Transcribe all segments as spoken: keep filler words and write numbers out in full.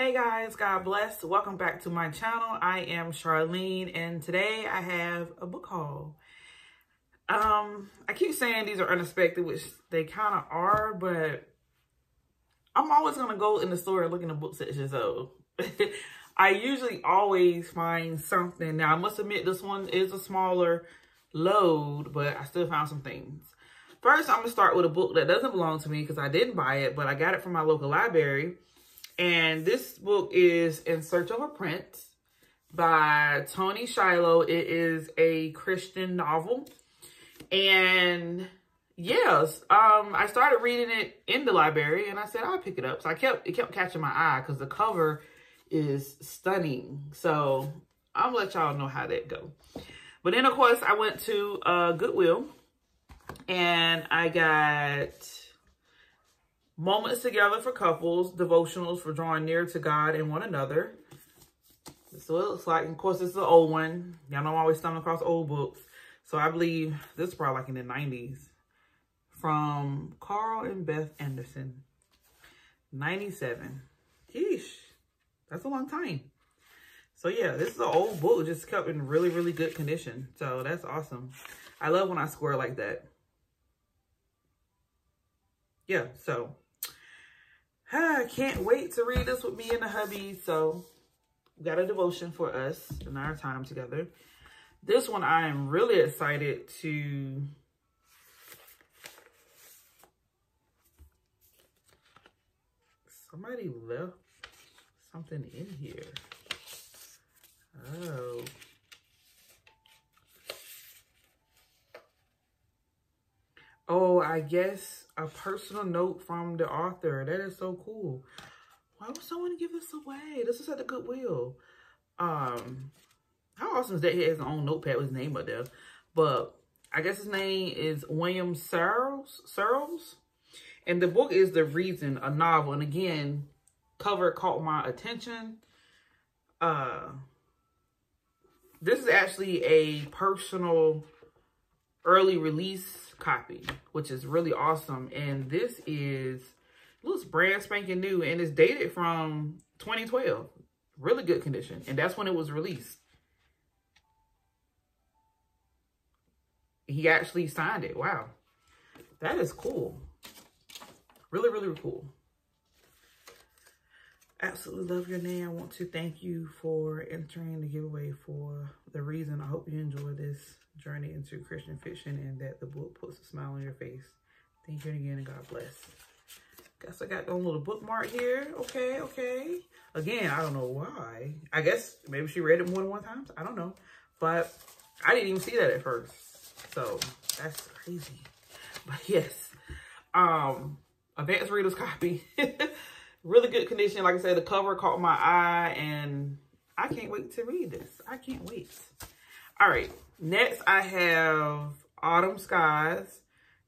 Hey guys, God bless. Welcome back to my channel. I am Charlene and today I have a book haul. Um, I keep saying these are unexpected, which they kind of are, but I'm always going to go in the store and look in the book section. So I usually always find something. Now I must admit this one is a smaller load, but I still found some things. First, I'm going to start with a book that doesn't belong to me because I didn't buy it, but I got it from my local library. And this book is In Search of a Prince by Tony Shiloh. It is a Christian novel. And yes, um, I started reading it in the library and I said, I'll pick it up. So I kept, it kept catching my eye because the cover is stunning. So I'll let y'all know how that go. But then of course I went to uh, Goodwill and I got Moments Together for Couples, Devotionals for Drawing Near to God and One Another. This is what it looks like. And of course, this is an old one. Y'all know I always stumble across old books. So I believe this is probably like in the nineties. From Carl and Beth Anderson. ninety-seven. Yeesh. That's a long time. So yeah, this is an old book. Just kept in really, really good condition. So that's awesome. I love when I score like that. Yeah, so I can't wait to read this with me and the hubby. So we got a devotion for us and our time together. This one I am really excited to somebody left something in here. Oh. Oh, I guess a personal note from the author. That is so cool. Why would someone give this away? This is at the Goodwill. Um, how awesome is that? He has his own notepad with his name up there. But I guess his name is William Searles. Searles. And the book is The Reason, a novel. And again, cover caught my attention. Uh, this is actually a personal early release copy, which is really awesome. And this is, looks brand spanking new and it's dated from twenty twelve. Really good condition. And that's when it was released. He actually signed it. Wow. That is cool. Really, really cool. Absolutely love your name. I want to thank you for entering the giveaway for The Reason. I hope you enjoy this journey into Christian fiction and that the book puts a smile on your face. Thank you again and God bless. Guess I got a little bookmark here. Okay, okay. Again, I don't know why. I guess maybe she read it more than one time. I don't know. But I didn't even see that at first. So that's crazy. But yes, um, advanced reader's copy. Really good condition. Like I said, the cover caught my eye and I can't wait to read this. I can't wait. All right. Next, I have Autumn Skies,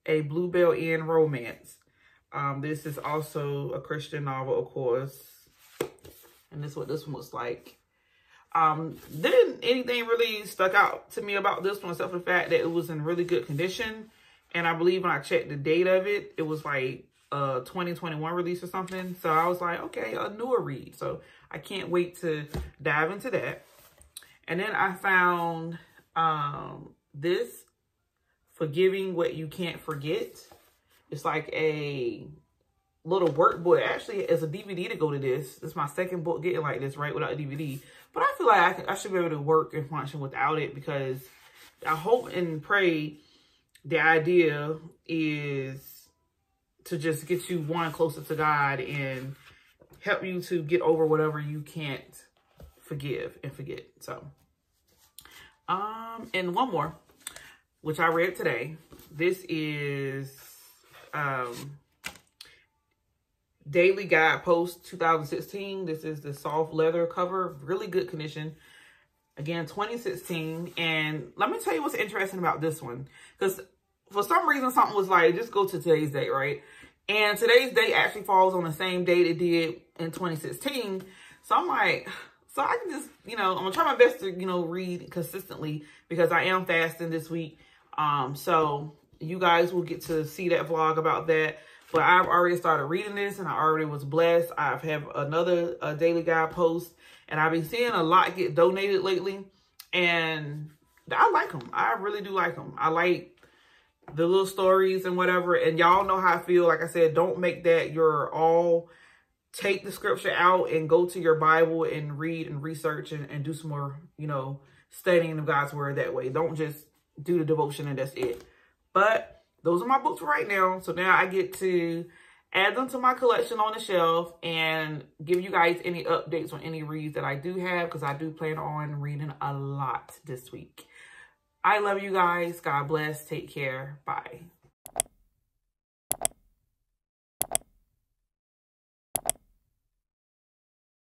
a Bluebell Inn Romance. Um, this is also a Christian novel, of course. And this is what this one looks like. Um, didn't anything really stuck out to me about this one except for the fact that it was in really good condition. And I believe when I checked the date of it, it was like Uh, twenty twenty-one release or something. So I was like, okay, a newer read. So I can't wait to dive into that. And then I found um, this, Forgiving What You Can't Forget. It's like a little workbook. Actually, it's a D V D to go to this. It's my second book getting like this, right, without a D V D. But I feel like I, can, I should be able to work and function without it because I hope and pray the idea is to just get you one closer to God and help you to get over whatever you can't forgive and forget. So, um, and one more, which I read today. This is um, Daily Guidepost two thousand sixteen. This is the soft leather cover, really good condition. Again, twenty sixteen. And let me tell you what's interesting about this one, because for some reason, something was like, just go to today's date, right? And today's date actually falls on the same date it did in twenty sixteen. So I'm like, so I can just, you know, I'm gonna try my best to, you know, read consistently because I am fasting this week. Um, so you guys will get to see that vlog about that. But I've already started reading this and I already was blessed. I've have another uh, Daily Guidepost, and I've been seeing a lot get donated lately. And I like them. I really do like them. I like the little stories and whatever. And y'all know how I feel. Like I said, don't make that your all. Take the scripture out and go to your Bible and read and research and, and do some more, you know, studying of God's word that way. Don't just do the devotion and that's it. But those are my books right now. So now I get to add them to my collection on the shelf and give you guys any updates on any reads that I do have, because I do plan on reading a lot this week. I love you guys. God bless. Take care. Bye.